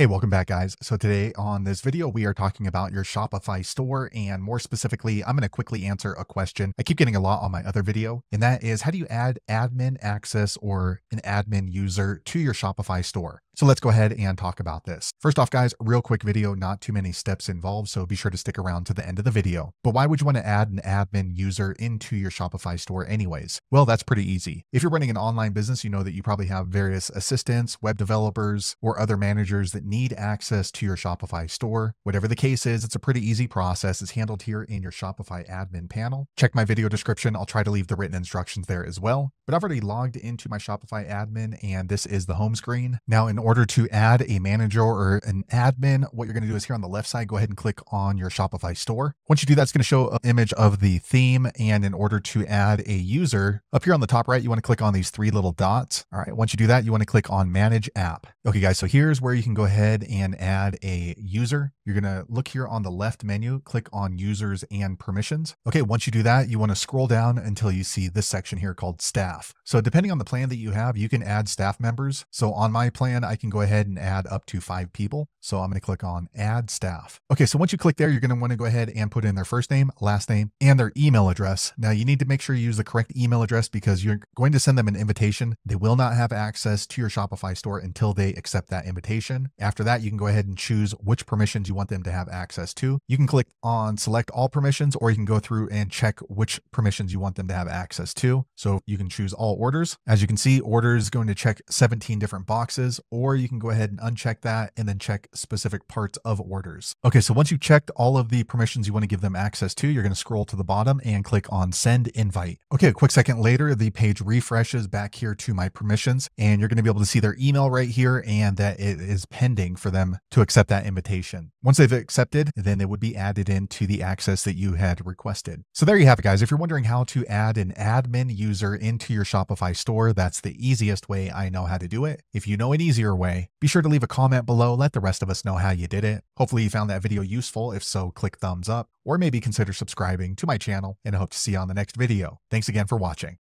Hey, welcome back, guys. So today on this video, we are talking about your Shopify store, and more specifically, I'm going to quickly answer a question I keep getting a lot on my other video, and that is, how do you add admin access or an admin user to your Shopify store? So let's go ahead and talk about this. First off, guys, real quick video, not too many steps involved, so be sure to stick around to the end of the video. But why would you want to add an admin user into your Shopify store anyways? Well, that's pretty easy. If you're running an online business, you know that you probably have various assistants, web developers, or other managers that need access to your Shopify store. Whatever the case is, it's a pretty easy process. It's handled here in your Shopify admin panel. Check my video description. I'll try to leave the written instructions there as well. But I've already logged into my Shopify admin, and this is the home screen. Now, in order to add a manager or an admin, what you're going to do is here on the left side, go ahead and click on your Shopify store. Once you do that, it's going to show an image of the theme. And in order to add a user, up here on the top right, you want to click on these three little dots. All right, once you do that, you want to click on Manage App. Okay, guys, so here's where you can go ahead and add a user. You're going to look here on the left menu, click on Users and Permissions. Okay, once you do that, you want to scroll down until you see this section here called Staff. So depending on the plan that you have, you can add staff members. So on my plan, I can go ahead and add up to 5 people. So I'm going to click on Add Staff. Okay, so once you click there, you're going to want to go ahead and put in their first name, last name, and their email address. Now you need to make sure you use the correct email address because you're going to send them an invitation. They will not have access to your Shopify store until they accept that invitation. After that, you can go ahead and choose which permissions you want them to have access to. You can click on Select All Permissions, or you can go through and check which permissions you want them to have access to. So you can choose all orders. As you can see, orders is going to check 17 different boxes, or you can go ahead and uncheck that and then check specific parts of orders. Okay, so once you've checked all of the permissions you want to give them access to, you're going to scroll to the bottom and click on Send Invite. Okay, a quick second later, the page refreshes back here to my permissions, and you're going to be able to see their email right here and that it is pending for them to accept that invitation. Once they've accepted, then they would be added into the access that you had requested. So there you have it, guys. If you're wondering how to add an admin user into your Shopify store, that's the easiest way I know how to do it. If you know an easier way, be sure to leave a comment below. Let the rest of us know how you did it. Hopefully you found that video useful. If so, click thumbs up, or maybe consider subscribing to my channel, and I hope to see you on the next video. Thanks again for watching.